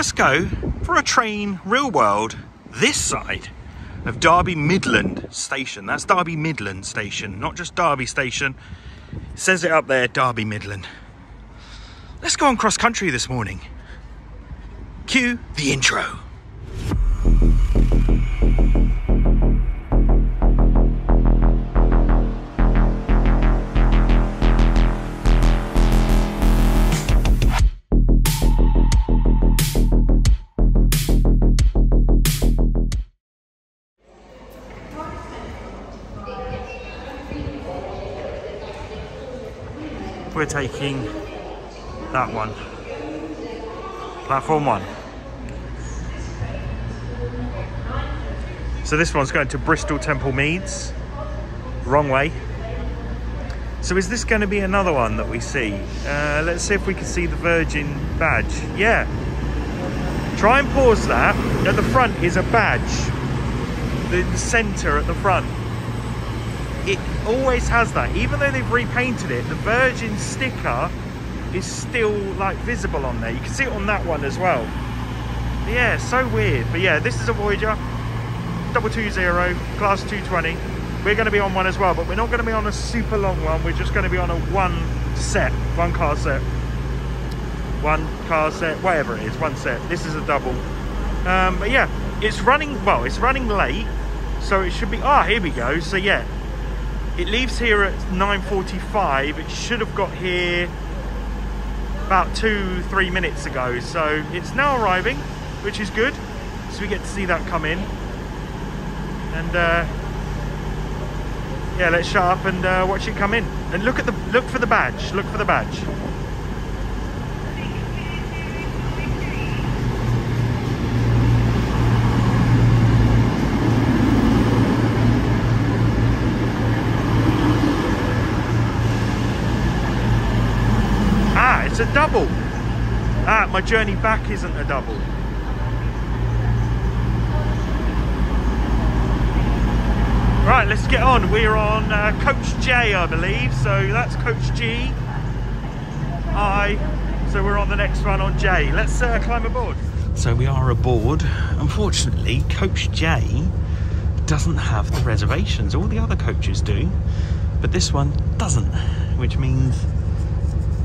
us go for a train real world this side of Derby Midland Station. That's Derby Midland Station, not just Derby Station. It says it up there, Derby Midland. Let's go on Cross Country this morning. Cue the intro. We're taking that one, platform one. So this one's going to Bristol Temple Meads, wrong way. So is this going to be another one that we see? Let's see if we can see the Virgin badge. Yeah, try and pause that. At the front is a badge, the centre at the front. It always has that. Even though they've repainted it, the Virgin sticker is still like visible on there. You can see it on that one as well. But yeah, so weird. But yeah, this is a Voyager 220 Class 220. We're going to be on one as well, but we're not going to be on a super long one. We're just going to be on a one car set, whatever it is, one set. This is a double. But yeah, it's running, well, it's running late, so it should be, ah, here we go. So yeah, it leaves here at 9:45. It should have got here about 2-3 minutes ago, so it's now arriving, which is good. So we get to see that come in, and yeah, let's shut up and watch it come in. And look at the, look for the badge. Look for the badge. A double. Ah, my journey back isn't a double. Right, let's get on. We're on coach J, I believe. So that's coach G, I. So we're on the next one on J. Let's climb aboard. So we are aboard. Unfortunately, coach J doesn't have the reservations. All the other coaches do, but this one doesn't, which means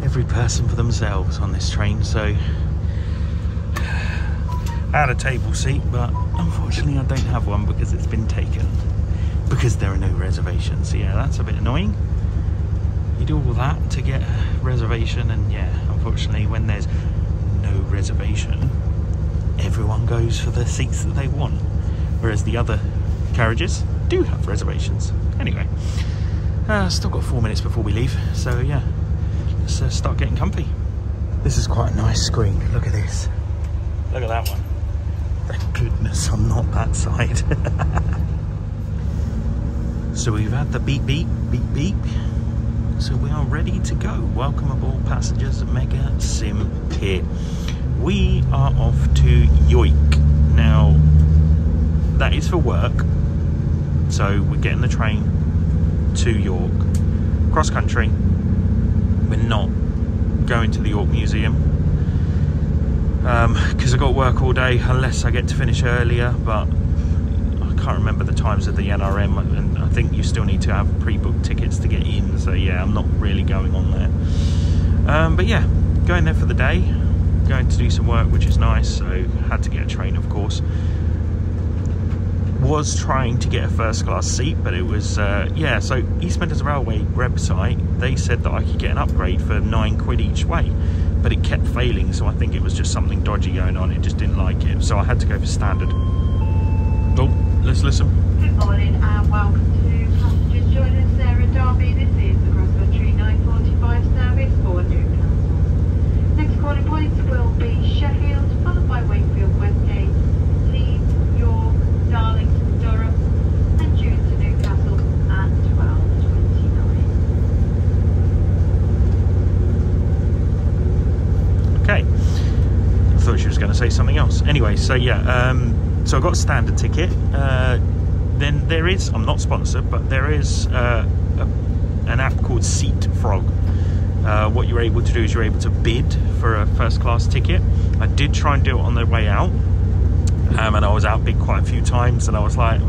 every person for themselves on this train. So I had a table seat, but unfortunately I don't have one because it's been taken, because there are no reservations. So yeah, that's a bit annoying. You do all that to get a reservation, and yeah, unfortunately when there's no reservation, everyone goes for the seats that they want, whereas the other carriages do have reservations. Anyway, still got 4 minutes before we leave, so yeah, let's start getting comfy. This is quite a nice screen. Look at this. Look at that one. Thank goodness I'm not that side. So we've had the beep, beep, beep, beep. So we are ready to go. Welcome aboard, passengers, Mega Sim Pier. We are off to York. Now, that is for work. So we're getting the train to York. Cross country. We're not going to the York Museum because I've got work all day unless I get to finish earlier, but I can't remember the times of the NRM, and I think you still need to have pre-booked tickets to get in, so yeah, I'm not really going on there. But yeah, going there for the day, going to do some work, which is nice, so had to get a train, of course. Was trying to get a first class seat, but it was yeah, so East Midlands Railway website, they said that I could get an upgrade for £9 each way, but it kept failing, so I think it was just something dodgy going on. It just didn't like it, so I had to go for standard. Oh, let's listen. Good morning and welcome to passengers joining us there in Derby. This is the Cross Country 9:45 service for Newcastle. Next calling points will be Sheffield, followed by Wakefield Westgate, Leeds, York, Darlington, Durham, and June to Newcastle at 12:29. Okay, I thought she was going to say something else. Anyway, so yeah, so I got a standard ticket. Then there is, I'm not sponsored, but there is an app called Seat Frog. What you're able to do is you're able to bid for a first class ticket. I did try and do it on the way out, and I was out big quite a few times, and I was like,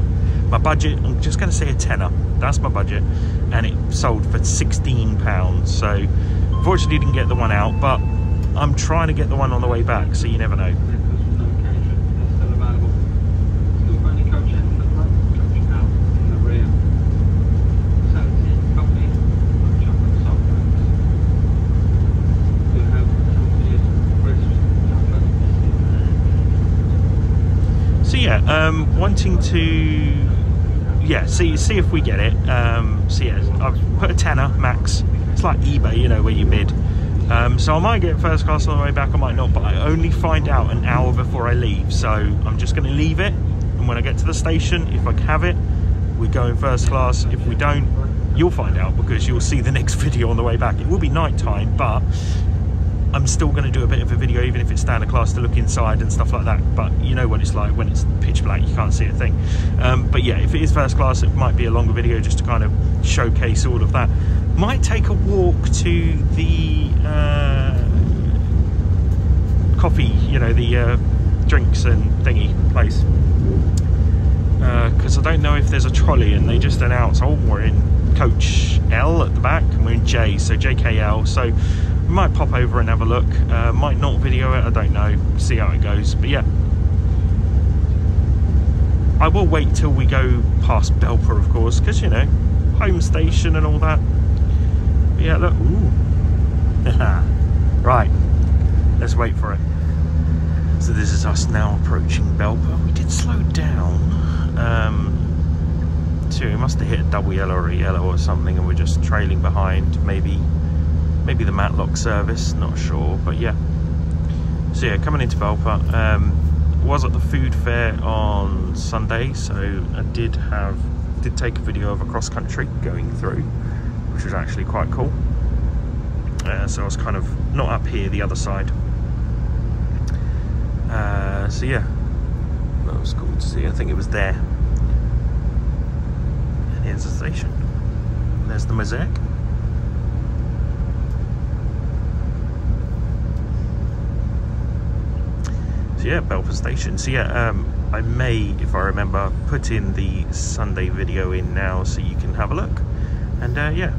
my budget, I'm just going to say a tenner, that's my budget, and it sold for £16, so unfortunately didn't get the one out, but I'm trying to get the one on the way back, so you never know. Wanting to, yeah, see if we get it. So yeah, I've put a tenner max. It's like eBay, you know, where you bid. So I might get first class on the way back, I might not, but I only find out an hour before I leave, so I'm just going to leave it, and when I get to the station, if I have it, we go in first class. If we don't, you'll find out, because you'll see the next video on the way back. It will be night time, but I'm still going to do a bit of a video, even if it's standard class, to look inside and stuff like that. But you know what it's like when it's pitch black, you can't see a thing. But yeah, if it is first class, it might be a longer video just to kind of showcase all of that. Might take a walk to the coffee, you know, the drinks and thingy place, because I don't know if there's a trolley, and they just announced, oh, we're in coach L at the back and we're in J, so JKL, so we might pop over and have a look. Might not video it, I don't know, see how it goes. But yeah, I will wait till we go past Belper, of course, because, you know, home station and all that. But yeah, look, ooh. Right, let's wait for it. So this is us now approaching Belper. We did slow down too. We must have hit a double yellow or a yellow or something, and we're just trailing behind, maybe the Matlock service, not sure, but yeah. So yeah, coming into Belper, was at the food fair on Sunday, so I did take a video of a cross country going through, which was actually quite cool. So I was kind of not up here, the other side. So yeah, that was cool to see. I think it was there. And here's the station. There's the mosaic. Yeah, Belper station. So yeah, I may, if I remember, put in the Sunday video in now, so you can have a look. And yeah,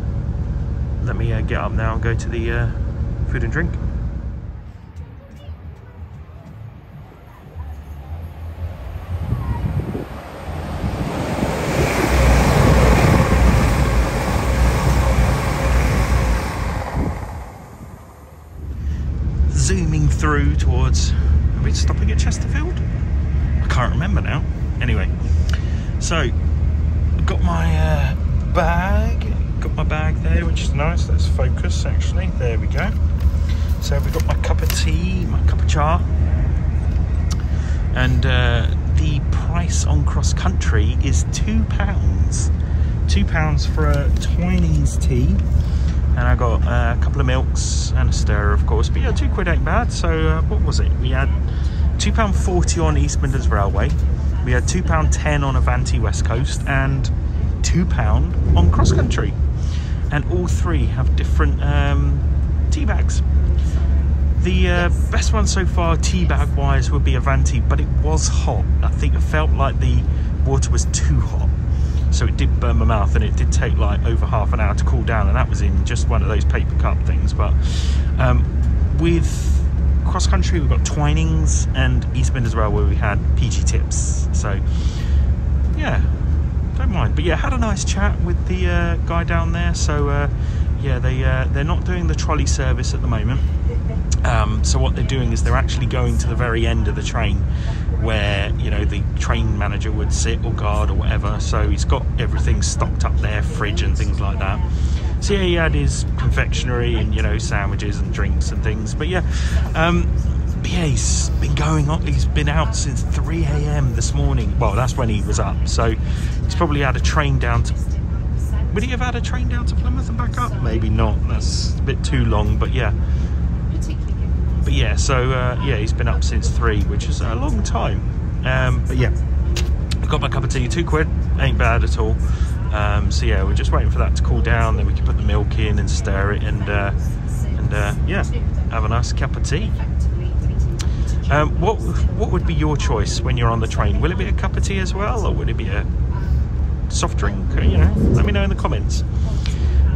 let me get up now and go to the food and drink. Zooming through towards, are we stopping at Chesterfield? I can't remember now. Anyway, so I've got my bag there, which is nice. Let's focus, actually. There we go. So we've got my cup of tea, my cup of char, and the price on Cross Country is £2. £2 for a Twinings tea. And I got a couple of milks and a stirrer, of course. But yeah, £2 ain't bad. So what was it? We had £2.40 on East Midlands Railway. We had £2.10 on Avanti West Coast, and £2 on Cross Country. And all three have different tea bags. The best one so far, tea bag wise, would be Avanti, but it was hot. I think it felt like the water was too hot. So it did burn my mouth, and it did take like over half an hour to cool down, and that was in just one of those paper cup things. But with Cross Country, we've got Twinings, and East Midlands Railway, we had PG Tips. So yeah, don't mind. But yeah, had a nice chat with the guy down there. So yeah, they're not doing the trolley service at the moment. So what they're doing is they're actually going to the very end of the train, where, you know, the train manager would sit, or guard, or whatever. So he's got everything stocked up there, fridge and things like that. So yeah, he had his confectionery and, you know, sandwiches and drinks and things. But yeah, he's been going on. He's been out since 3 a.m. this morning. Well, that's when he was up. So he's probably had a train down to, would he have had a train down to Plymouth and back up? Maybe not. That's a bit too long. But yeah. But yeah, so yeah, he's been up since 3, which is a long time. But yeah, I've got my cup of tea, £2, ain't bad at all. So yeah, we're just waiting for that to cool down, then we can put the milk in and stir it, and yeah. have a nice cup of tea. What would be your choice when you're on the train? Will it be a cup of tea as well, or would it be a soft drink? You know, let me know in the comments.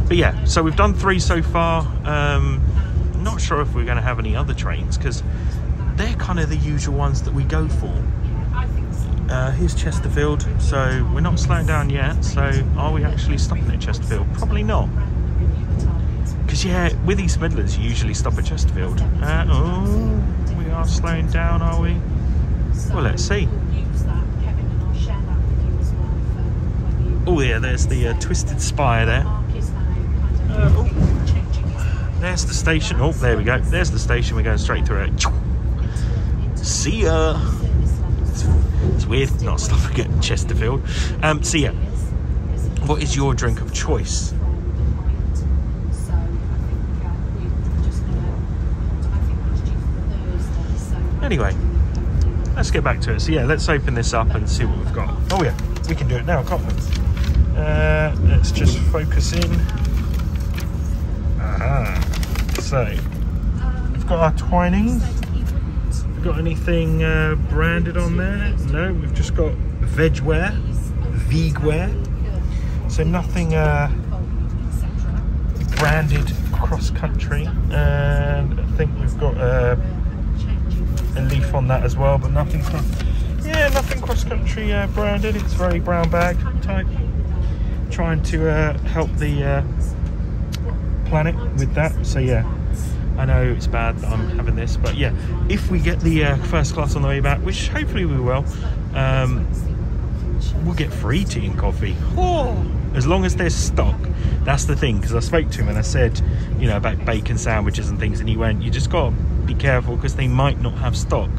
But yeah, so we've done 3 so far. Not sure if we're going to have any other trains because they're kind of the usual ones that we go for. Here's Chesterfield, so we're not slowing down yet. So are we actually stopping at Chesterfield? Probably not. Because yeah, with East Midlands you usually stop at Chesterfield. Oh, we are slowing down, are we? Well, let's see. Oh yeah, there's the twisted spire there. There's the station. Oh, there we go. There's the station. We're going straight through it. See ya. It's weird not stopping at Chesterfield. So yeah, what is your drink of choice? Anyway, let's get back to it. So yeah, let's open this up and see what we've got. Oh yeah, we can do it now, can't we? Let's just focus in. So we've got our Twinings. Got anything branded on there? No, we've just got vegware, so nothing branded. Cross Country, and I think we've got a leaf on that as well, but nothing, yeah, nothing Cross Country branded. It's very brown bag type, trying to help the planet with that. So yeah, I know it's bad that I'm having this, but yeah, if we get the first class on the way back, which hopefully we will, we'll get free tea and coffee. Oh, as long as there's stock. That's the thing, because I spoke to him and I said, you know, about bacon sandwiches and things, and he went, you just got to be careful because they might not have stock,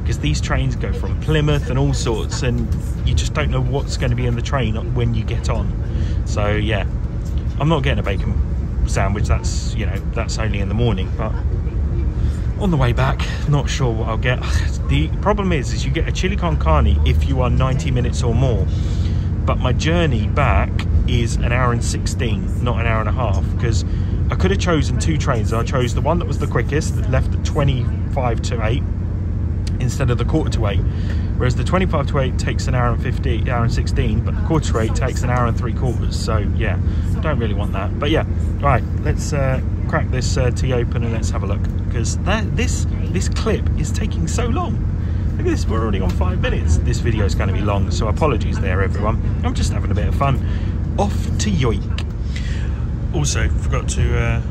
because these trains go from Plymouth and all sorts, and you just don't know what's going to be in the train when you get on. So yeah, I'm not getting a bacon sandwich, that's, you know, that's only in the morning, but on the way back, not sure what I'll get. The problem is you get a chili con carne if you are 90 minutes or more, but my journey back is an hour and 16, not an hour and a half, because I could have chosen 2 trains. I chose the one that was the quickest that left at 25 to 8 instead of the quarter to 8, whereas the 25 to 8 takes an hour and 15, hour and 16, but the quarter to 8 takes an hour and 3/4. So yeah, don't really want that. But yeah, right, let's crack this tea open and let's have a look, because this clip is taking so long. Look at this, we're already on 5 minutes. This video is going to be long, so apologies there, everyone. I'm just having a bit of fun. Off to York. Also, forgot to...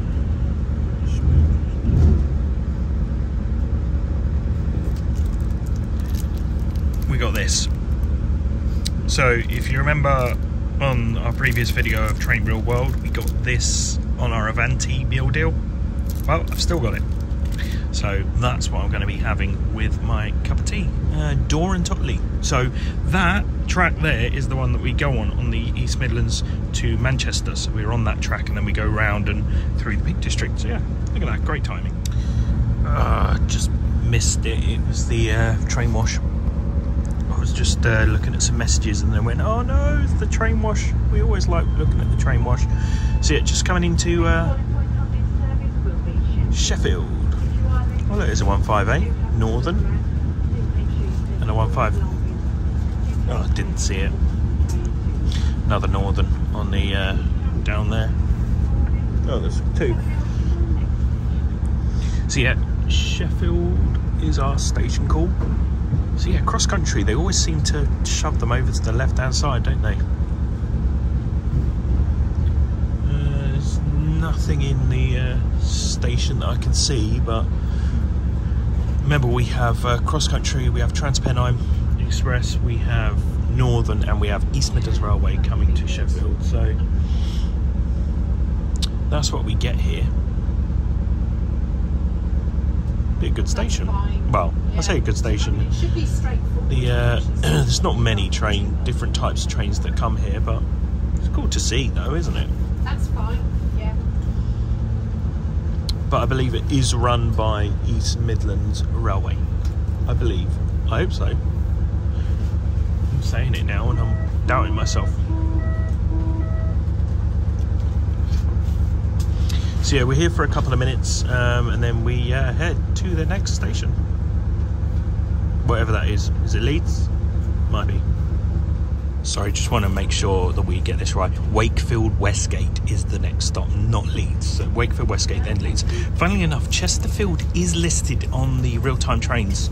we got this. So if you remember on our previous video of Train Real World, we got this on our Avanti meal deal. Well, I've still got it, so that's what I'm going to be having with my cup of tea, Dor and Totley. So that track there is the one that we go on the East Midlands to Manchester. So we're on that track and then we go round and through the Peak District. So yeah, look at that, great timing. Just missed it. It was the train wash. I was just looking at some messages and then went, oh no, it's the train wash. We always like looking at the train wash. So yeah, just coming into Sheffield. Well, that is a 158 Northern and a 158. Oh, I didn't see it. Another Northern on the down there. Oh, there's 2. So yeah, Sheffield is our station call. So yeah, Cross Country, they always seem to shove them over to the left-hand side, don't they? There's nothing in the station that I can see, but remember we have Cross Country, we have Trans Pennine Express, we have Northern, and we have East Midlands Railway coming to Sheffield, so that's what we get here. Be a good station. Well, yeah. I say a good station. It should be straightforward. There's not many different types of trains that come here, but it's cool to see, though, isn't it? That's fine. Yeah. But I believe it is run by East Midlands Railway. I believe. I hope so. I'm saying it now, and I'm doubting myself. So yeah, we're here for a couple of minutes and then we head to the next station. Whatever that is it Leeds? Might be. Sorry, just want to make sure that we get this right. Wakefield Westgate is the next stop, not Leeds. So Wakefield Westgate, then Leeds. Funnily enough, Chesterfield is listed on the real-time trains.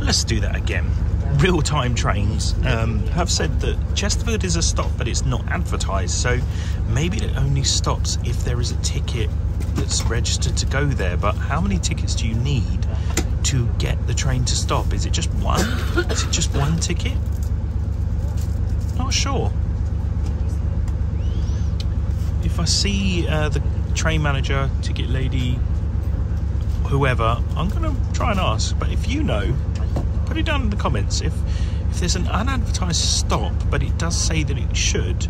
Let's do that again. Real-time trains have said that Chesterfield is a stop, but it's not advertised. So maybe it only stops if there is a ticket that's registered to go there. But how many tickets do you need to get the train to stop? Is it just one? Is it just one ticket? Not sure. If I see the train manager, ticket lady, whoever, I'm gonna try and ask. But if you know, put it down in the comments. If there's an unadvertised stop but it does say that it should,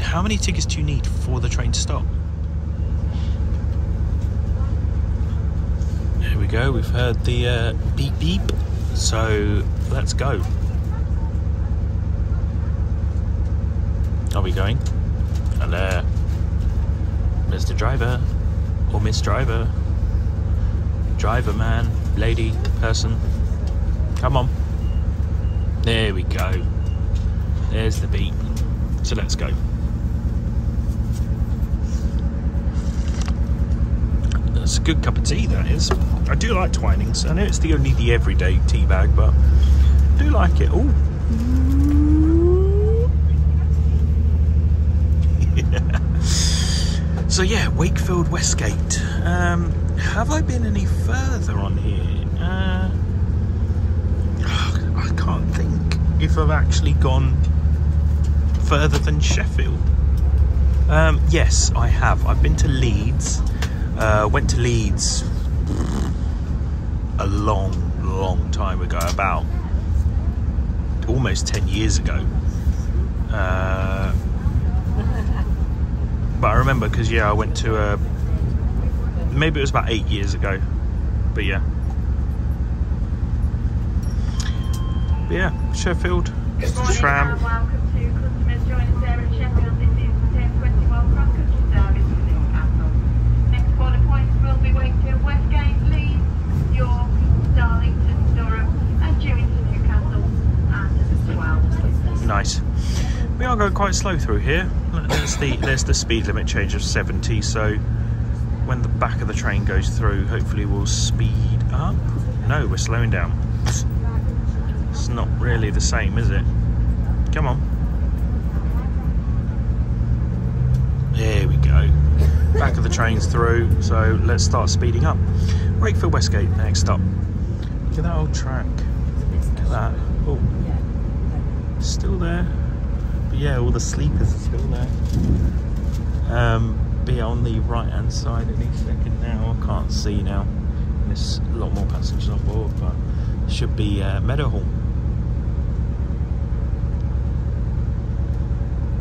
how many tickets do you need for the train to stop? We go, we've heard the beep beep, so let's go. Are we going? Hello, Mr. Driver or Miss Driver, driver man, lady, person, come on. There we go, there's the beep, so let's go. It's a good cup of tea, that is. I do like Twinings. I know it's the only the everyday tea bag, but I do like it. Oh, yeah. So yeah, Wakefield Westgate. Have I been any further on here? I can't think if I've actually gone further than Sheffield. Yes, I have. I've been to Leeds. Went to Leeds a long time ago, about almost 10 years ago. But I remember because, yeah, I went to a, maybe it was about 8 years ago, but yeah. But yeah, Sheffield, it's the tram. Nice. We are going quite slow through here. There's the speed limit change of 70, so when the back of the train goes through, hopefully we'll speed up. No, we're slowing down. It's not really the same, is it? Come on. There we go. Back of the train's through, so let's start speeding up. Wakefield Westgate, next stop. Look at that old track. Look at that. Oh. Still there, but yeah, all the sleepers are still there. Be on the right hand side any second now. I can't see now, and there's a lot more passengers on board, but it should be Meadowhall.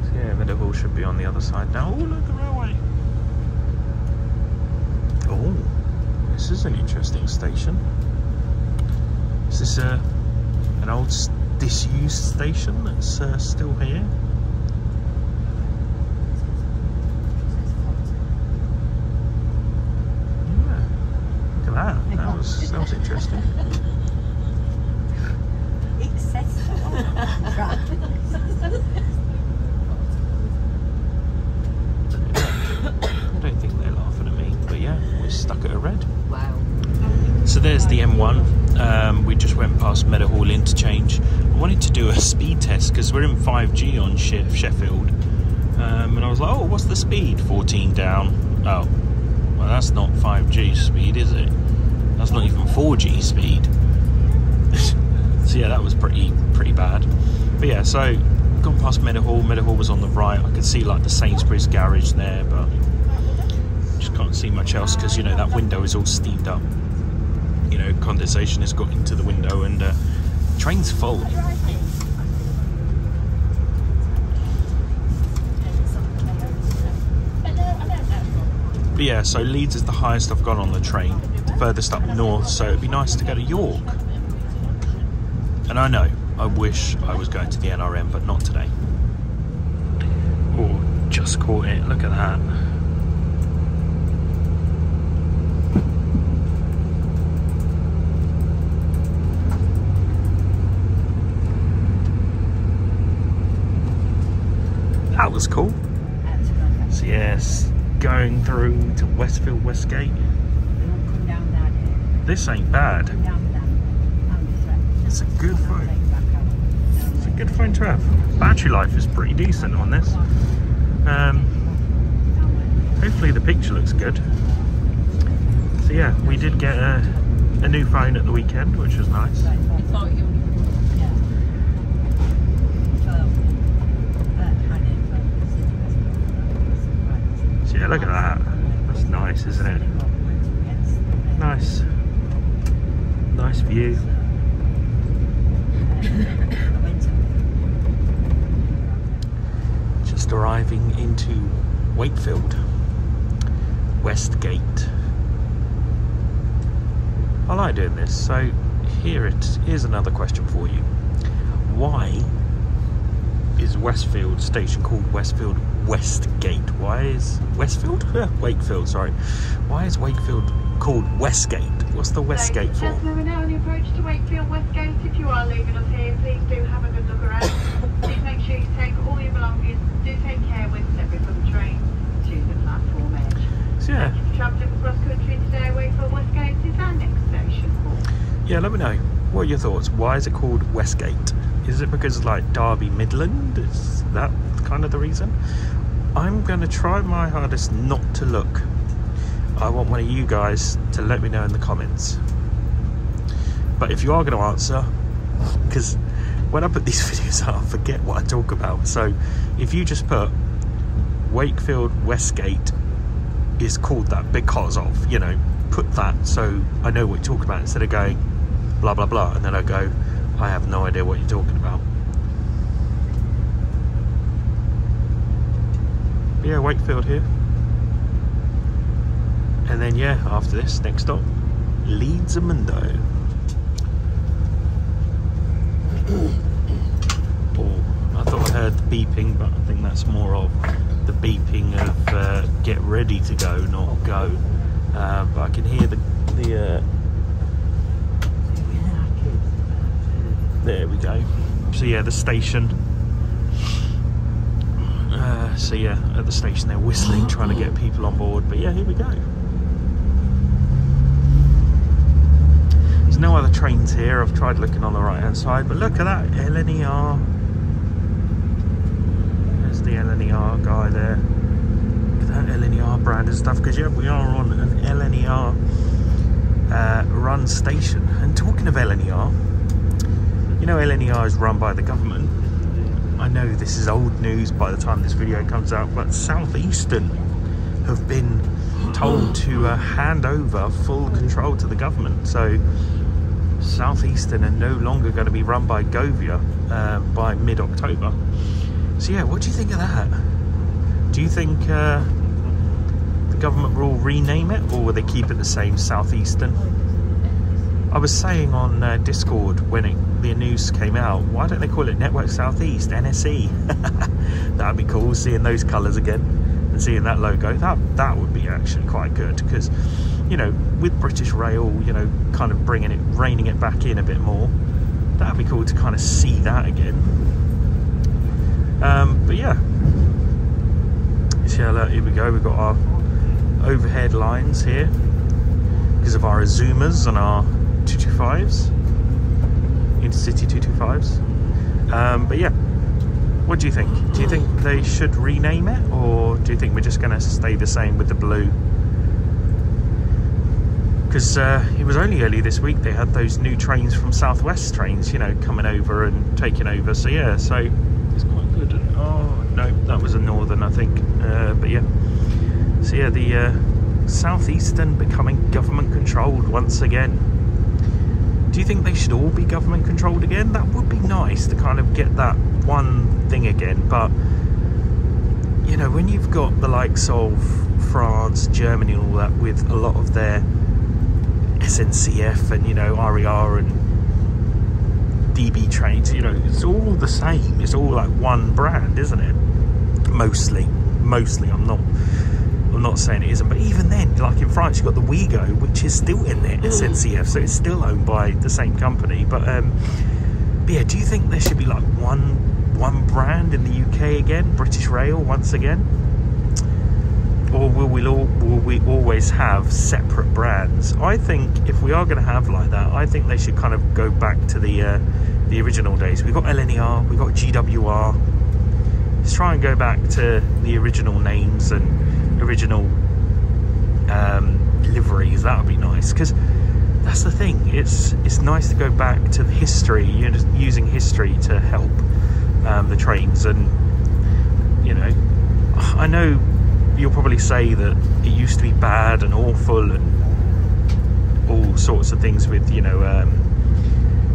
So yeah, Meadowhall should be on the other side now. Oh, look, the railway. Oh, this is an interesting station. Is this an old disused station that's still here? Yeah, look at that. That was interesting. It says so on that track. I don't think they're laughing at me, but yeah, we're stuck at a red. Wow. So there's the M1. We just went past Meadowhall interchange. I wanted to do a speed test because we're in 5G on Sheffield, and I was like, oh, what's the speed? 14 down. Oh, well, that's not 5G speed, is it? That's not even 4G speed. So yeah, that was pretty bad. But yeah, so gone past Meadowhall. Meadowhall was on the right. I could see like the Sainsbury's garage there, but just can't see much else because, you know, that window is all steamed up. You know, condensation has got into the window and train's full. But yeah, so Leeds is the highest I've gone on the train, furthest up north, so it'd be nice to go to York. And I know, I wish I was going to the NRM, but not today. Or just caught it, look at that. That was cool. So yes, going through to Wakefield Westgate. This ain't bad. It's a good phone. It's a good phone to have. Battery life is pretty decent on this. Hopefully the picture looks good. So yeah, we did get a new phone at the weekend, which was nice. So yeah, look at that. That's nice, isn't it? Nice. Nice view. Just arriving into Wakefield Westgate. I like doing this. So here it is, another question for you. Why is Wakefield station called Wakefield Westgate? Why is Wakefield? Wakefield, sorry. Why is Wakefield called Westgate? What's the Westgate for? We're now on the approach to Wakefield Westgate. If you are leaving us here, please do have a good look around. Please make sure you take all your belongings. Do take care when stepping from the train to the platform edge. So yeah. If you're travelling across country today, Wakefield Westgate is our next station. Yeah, let me know. What are your thoughts? Why is it called Westgate? Is it because it's like Derby Midland? Is that kind of the reason? I'm going to try my hardest not to look. I want one of you guys to let me know in the comments. But if you are going to answer, because when I put these videos out, I forget what I talk about. So if you just put Wakefield Westgate is called that because of, you know, put that so I know what you're talking about instead of going blah, blah, blah. And then I go, I have no idea what you're talking about. But yeah, Wakefield here. And then yeah, after this, next stop, Leeds and Mundo. Oh, I thought I heard the beeping, but I think that's more of the beeping of get ready to go, not go. But I can hear the there we go. So yeah, the station. So yeah, at the station they're whistling, trying to get people on board. But yeah, here we go. No other trains here. I've tried looking on the right hand side, but look at that LNER. There's the LNER guy there. Look at that LNER brand and stuff, because yeah, we are on an LNER run station. And talking of LNER, you know LNER is run by the government. I know this is old news by the time this video comes out, but Southeastern have been told to hand over full control to the government. So Southeastern are no longer going to be run by Govia by mid-October. So yeah, what do you think of that? Do you think the government will rename it, or will they keep it the same, Southeastern? I was saying on Discord when the news came out, why don't they call it Network Southeast, NSE? That'd be cool, seeing those colours again and seeing that logo. That would be actually quite good, because you know, with British Rail, you know, kind of bringing it, reining it back in a bit more, that'd be cool to kind of see that again. But yeah, so look, here we go, we've got our overhead lines here because of our Azumas and our 225s, intercity 225s. But yeah, what do you think? Do you think they should rename it, or do you think we're just going to stay the same with the blue? Because it was only early this week they had those new trains from Southwest Trains, you know, coming over and taking over. So yeah, so it's quite good. Oh no, that was a Northern, I think. But yeah, so yeah, the Southeastern becoming government controlled once again. Do you think they should all be government controlled again? That would be nice to kind of get that one thing again. But you know, when you've got the likes of France, Germany and all that with a lot of their SNCF and, you know, RER and DB trains, you know, it's all the same. It's all like one brand, isn't it? Mostly. mostly. I'm not saying it isn't, but even then, like in France, you've got the Ouigo, which is still in there, SNCF, so it's still owned by the same company. But yeah, do you think there should be like one brand in the UK again, British Rail once again? Or will we always have separate brands? I think if we are going to have like that, I think they should kind of go back to the original days. We've got LNER, we've got GWR. Let's try and go back to the original names and original liveries. That would be nice, because that's the thing. It's nice to go back to the history, you know, just using history to help the trains. And, you know, I know you'll probably say that it used to be bad and awful and all sorts of things with, you know,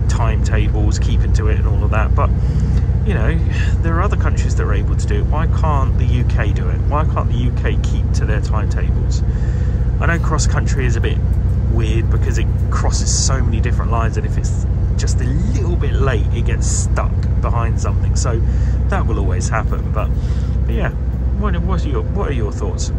timetables, keeping to it and all of that, but, you know, there are other countries that are able to do it. Why can't the UK do it? Why can't the UK keep to their timetables? I know Cross Country is a bit weird because it crosses so many different lines, and if it's just a little bit late, it gets stuck behind something, so that will always happen. But yeah, what are your thoughts?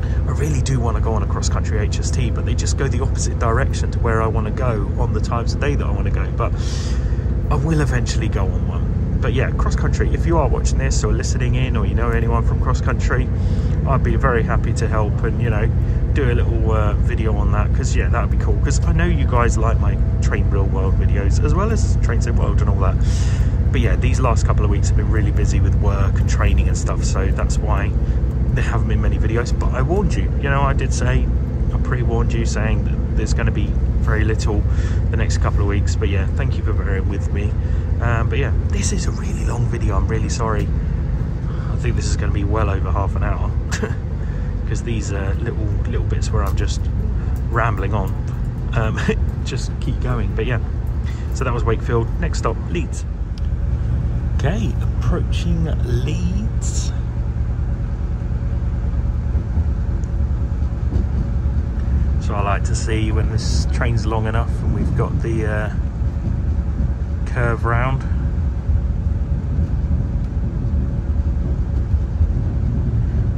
I really do want to go on a cross-country HST, but they just go the opposite direction to where I want to go on the times of day that I want to go, but I will eventually go on one. But yeah, cross-country, if you are watching this or listening in, or you know anyone from cross-country, I'd be very happy to help and, you know, do a little video on that, because yeah, that would be cool, because I know you guys like my Train Real World videos as well as Train Sim World and all that. But yeah, these last couple of weeks have been really busy with work and training and stuff, so that's why there haven't been many videos. But I warned you, you know, I did say, I pre-warned you, saying that there's going to be very little the next couple of weeks. But yeah, thank you for bearing with me. But yeah, this is a really long video, I'm really sorry. I think this is going to be well over half an hour, because these little bits where I'm just rambling on just keep going. But yeah, so that was Wakefield. Next stop, Leeds. Okay, approaching Leeds. So I like to see when this train's long enough and we've got the curve round.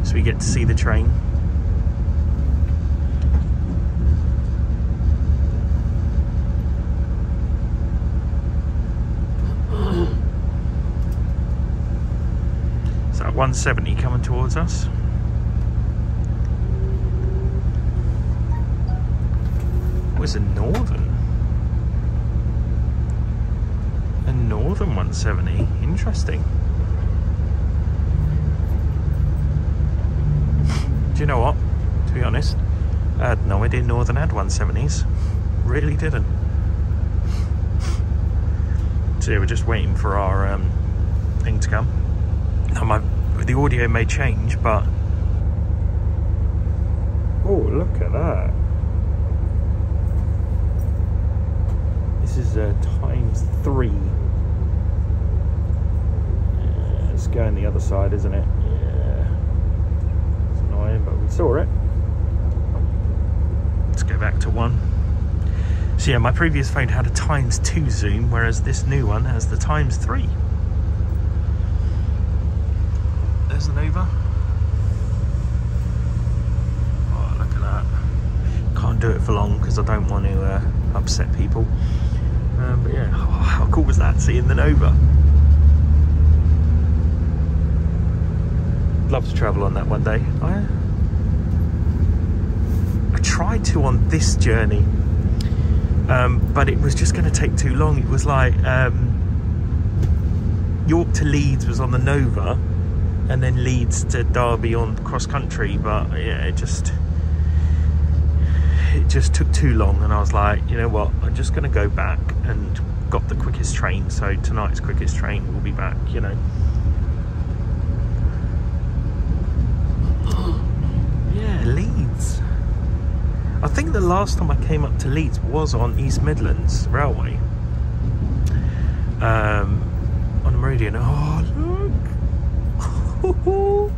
So we get to see the train. So 170 coming towards us. Oh, it's a Northern. A Northern 170. Interesting. Do you know what? To be honest, I had no idea Northern had 170s. Really didn't. So yeah, we're just waiting for our thing to come. Now the audio may change, but oh, look at that! This is ×3. Yeah, it's going the other side, isn't it? Yeah, it's annoying, but we saw it. Let's go back to 1. So yeah, my previous phone had a ×2 zoom, whereas this new one has the ×3. There's the Nova. Oh, look at that. Can't do it for long because I don't want to upset people. But yeah, oh, how cool was that, seeing the Nova? Love to travel on that one day. I tried to on this journey, but it was just going to take too long. It was like York to Leeds was on the Nova, and then Leeds to Derby on Cross Country, but yeah, it just took too long, and I was like, you know what, I'm just gonna go back and got the quickest train, so tonight's quickest train will be back, you know. Yeah, Leeds. I think the last time I came up to Leeds was on East Midlands Railway. On the Meridian. Oh, look. Oh,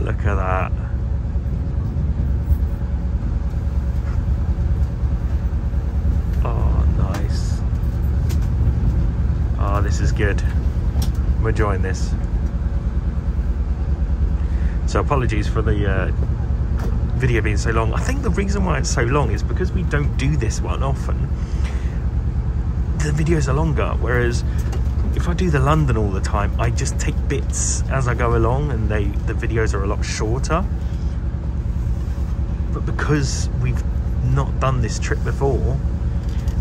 look at that. Oh, nice. Oh, this is good. We're enjoying this. So apologies for the video being so long. I think the reason why it's so long is because we don't do this one often. The videos are longer, whereas if I do the London all the time, I just take bits as I go along, and the videos are a lot shorter. But because we've not done this trip before,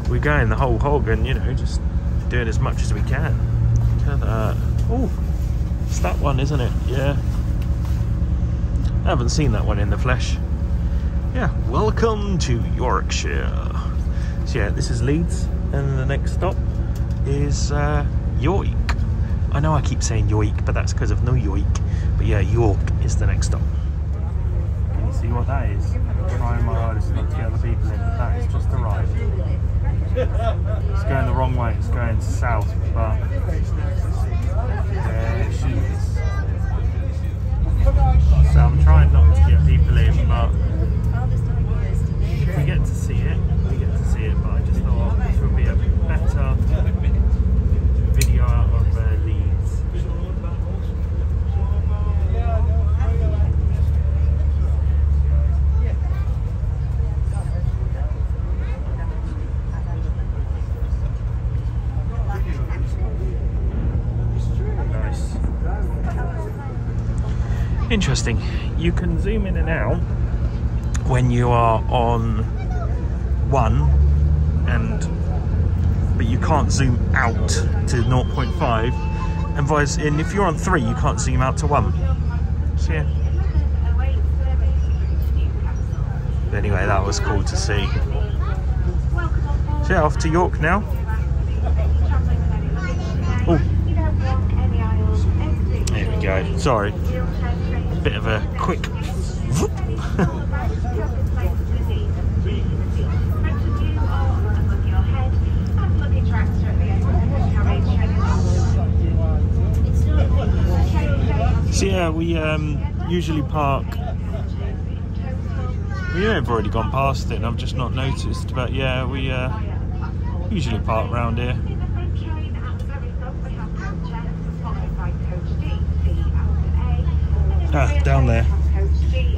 we're going the whole hog and, you know, just doing as much as we can. Oh, it's that one, isn't it? Yeah. I haven't seen that one in the flesh. Yeah, welcome to Yorkshire. So yeah, this is Leeds, and the next stop is York. I know I keep saying York, but that's because of New York. But yeah, York is the next stop. Can you see what that is? I'm trying my hardest not to get other people in, but that is just arrived. It's going the wrong way, it's going south, but there she is. So I'm trying not to get people in, but if we get to see it, we get to see it. But I just thought this would be a better video out of Leeds. Interesting, you can zoom in and out when you are on one, but you can't zoom out to 0.5, and vice, and if you're on three, you can't zoom out to one. So yeah, anyway, that was cool to see. So yeah, off to York now. Oh, there we go, sorry. Bit of a quick whoop. So yeah, we usually park. We have already gone past it and I've just not noticed, but yeah, we usually park around here. Ah, down there.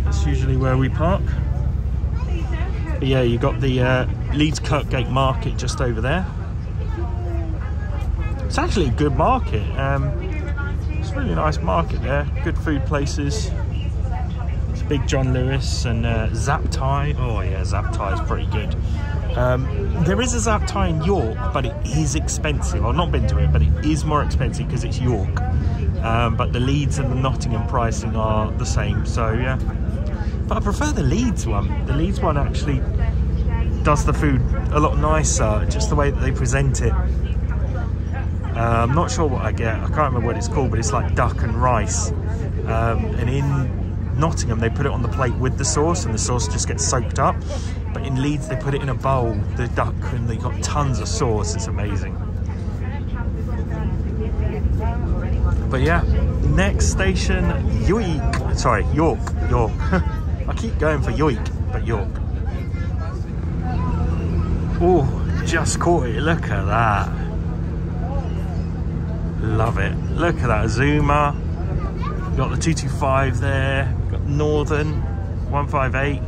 That's usually where we park. But yeah, you got the Leeds Kirkgate Market just over there. It's actually a good market. It's a really nice market there. Good food places. It's Big John Lewis and Zap Thai. Oh yeah, Zap Thai is pretty good. There is a Zap Thai in York, but it is expensive. I've not been to it, but it is more expensive because it's York. But the Leeds and the Nottingham pricing are the same, so yeah. But I prefer the Leeds one. The Leeds one actually does the food a lot nicer, just the way that they present it. I'm not sure what I get. I can't remember what it's called, but it's like duck and rice. And in Nottingham, they put it on the plate with the sauce, and the sauce just gets soaked up. But in Leeds, they put it in a bowl, the duck, and they've got tons of sauce. It's amazing. But yeah, next station, York. Sorry, York, York. I keep going for York, but York. Oh, just caught it. Look at that. Love it. Look at that Azuma. Got the 225 there. Got Northern, 158.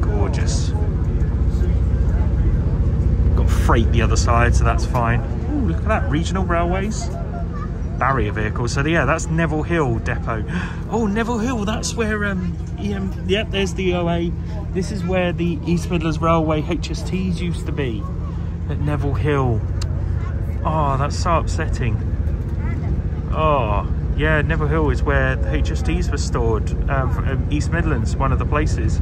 Gorgeous. Freight the other side, so that's fine. Ooh, look at that, regional railways, barrier vehicles. So yeah, that's Neville Hill depot. Oh, Neville Hill, that's where yep, there's the OA. This is where the East Midlands Railway HSTs used to be, at Neville Hill. Oh, that's so upsetting. Oh yeah, Neville Hill is where the HSTs were stored, from East Midlands, one of the places.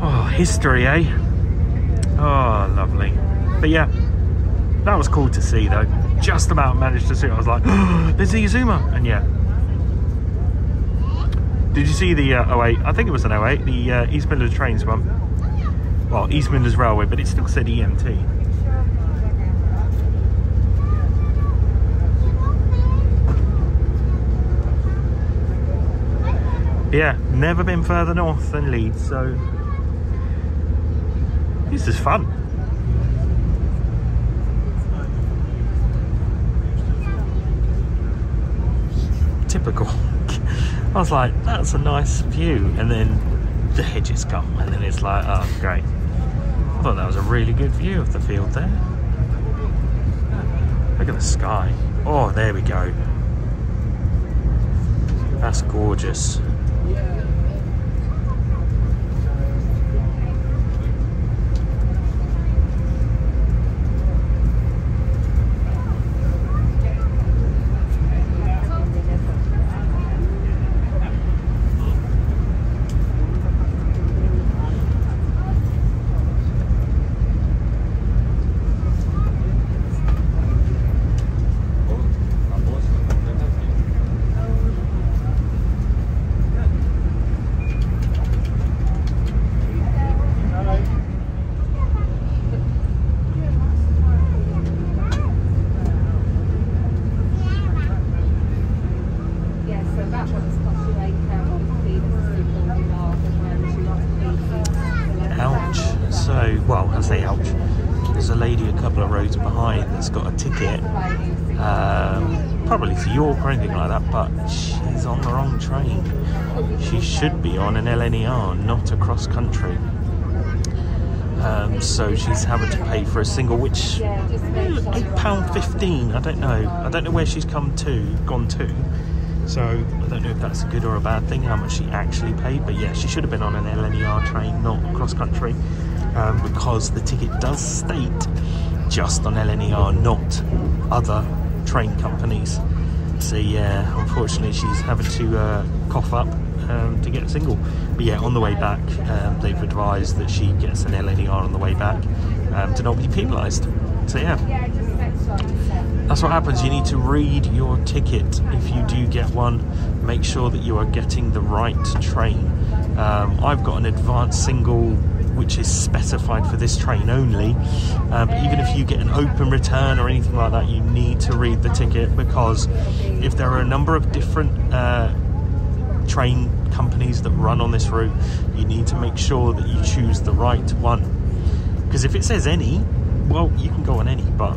Oh, history, eh? Oh, lovely. But yeah, that was cool to see though. Just about managed to see it. I was like, oh, there's the Azuma. And yeah. Did you see the 08? I think it was an 08, the East Midlands Trains one. Well, East Midlands Railway, but it still said EMT. But yeah, never been further north than Leeds, so this is fun. typical. I was like, that's a nice view, and then the hedges come, and then it's like, oh great. I thought that was a really good view of the field there. Look at the sky. Oh, there we go. That's gorgeous. York or anything like that, but she's on the wrong train. She should be on an LNER, not a cross country. So she's having to pay for a single, which £8.15. I don't know where she's gone to. So I don't know if that's a good or a bad thing, how much she actually paid. But yeah, she should have been on an LNER train, not cross country, because the ticket does state just on LNER, not other train companies. So yeah, unfortunately she's having to cough up to get a single. But yeah, on the way back, they've advised that she gets an LNER on the way back to not be penalised. So yeah, that's what happens. You need to read your ticket if you do get one. Make sure that you are getting the right train. I've got an advanced single which is specified for this train only. But even if you get an open return or anything like that, you need to read the ticket, because if there are a number of different train companies that run on this route, you need to make sure that you choose the right one. Because if it says any, well, you can go on any, but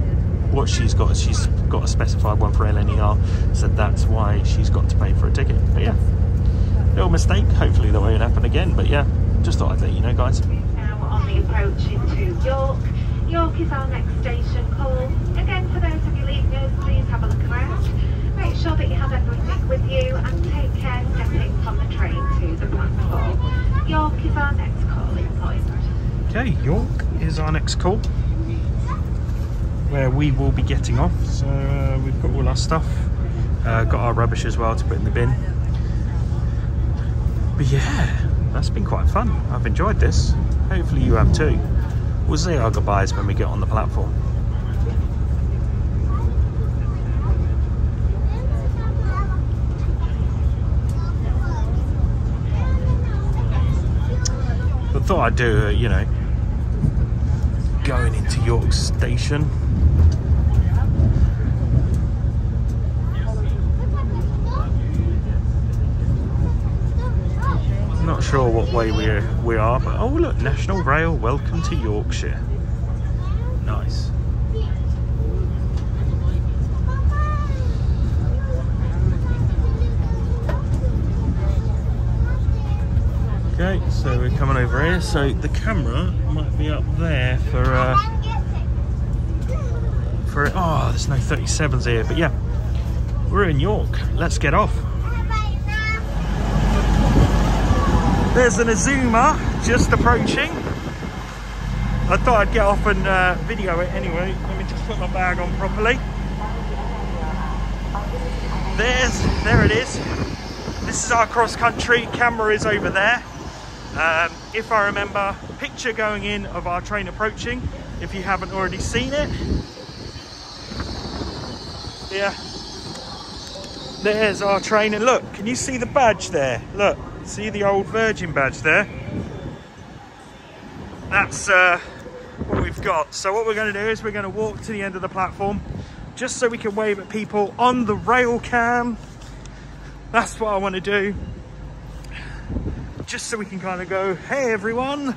what she's got a specified one for LNER, so that's why she's got to pay for a ticket. But yeah, little mistake. Hopefully that won't happen again, but yeah, just thought I'd let you know, guys. The approach into York. York is our next station call. Again, for those of you leaving us, please have a look around. Make sure that you have everything with you and take care stepping from the train to the platform. York is our next calling point. Okay, York is our next call, where we will be getting off. So we've got all our stuff, got our rubbish as well to put in the bin. But yeah, that's been quite fun. I've enjoyed this. Hopefully you have too. We'll say our goodbyes when we get on the platform. I thought I'd do, you know, going into York Station. Not sure what way we are, but oh look, National Rail, welcome to Yorkshire. Nice. Okay, so we're coming over here. So the camera might be up there for oh, there's no 37s here, but yeah, we're in York. Let's get off. There's an Azuma just approaching. I thought I'd get off and video it anyway. Let me just put my bag on properly. There it is. This is our cross country. Camera is over there. If I remember, picture going in of our train approaching, if you haven't already seen it. Yeah. There's our train, and look, can you see the badge there? Look. See the old Virgin badge there? That's what we've got. So what we're going to do is we're going to walk to the end of the platform just so we can wave at people on the rail cam. That's what I want to do. Just so we can kind of go, hey everyone,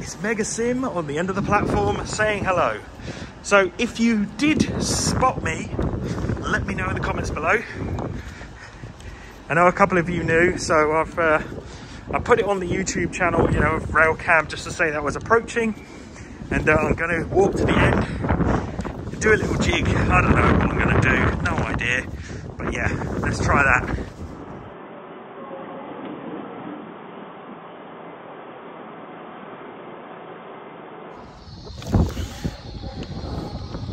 it's Mega Sim on the end of the platform saying hello. So if you did spot me, let me know in the comments below. I know a couple of you knew, so I put it on the YouTube channel, you know, of Railcam, just to say that was approaching, and I'm going to walk to the end, do a little jig. I don't know what I'm going to do, no idea, but yeah, let's try that.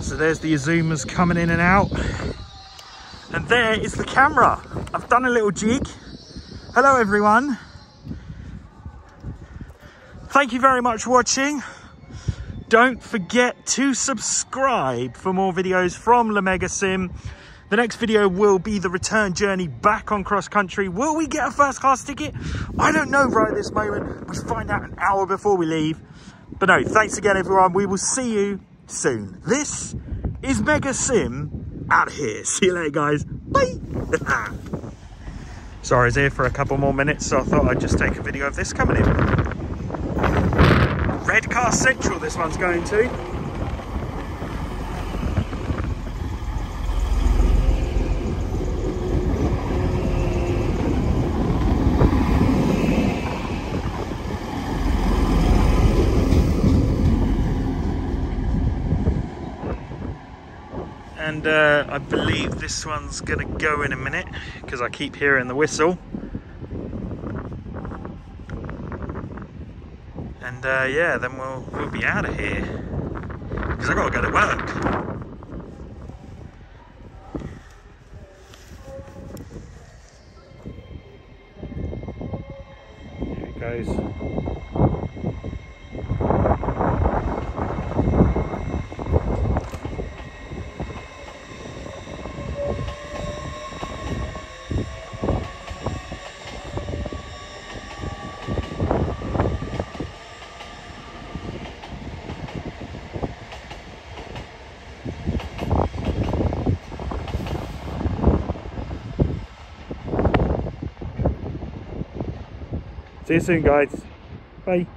So there's the Azumas coming in and out. And there is the camera. I've done a little jig. Hello everyone. Thank you very much for watching. Don't forget to subscribe for more videos from Mega Sim. The next video will be the return journey back on Cross Country. Will we get a first class ticket? I don't know right at this moment. We'll find out an hour before we leave. But no, thanks again everyone. We will see you soon. This is Mega Sim out here. See you later guys, bye. Sorry, I was here for a couple more minutes, so I thought I'd just take a video of this coming in. Redcar Central this one's going to. And I believe this one's gonna go in a minute because I keep hearing the whistle. And yeah, then we'll be out of here because I gotta go to work. Here it goes. See you soon guys, bye.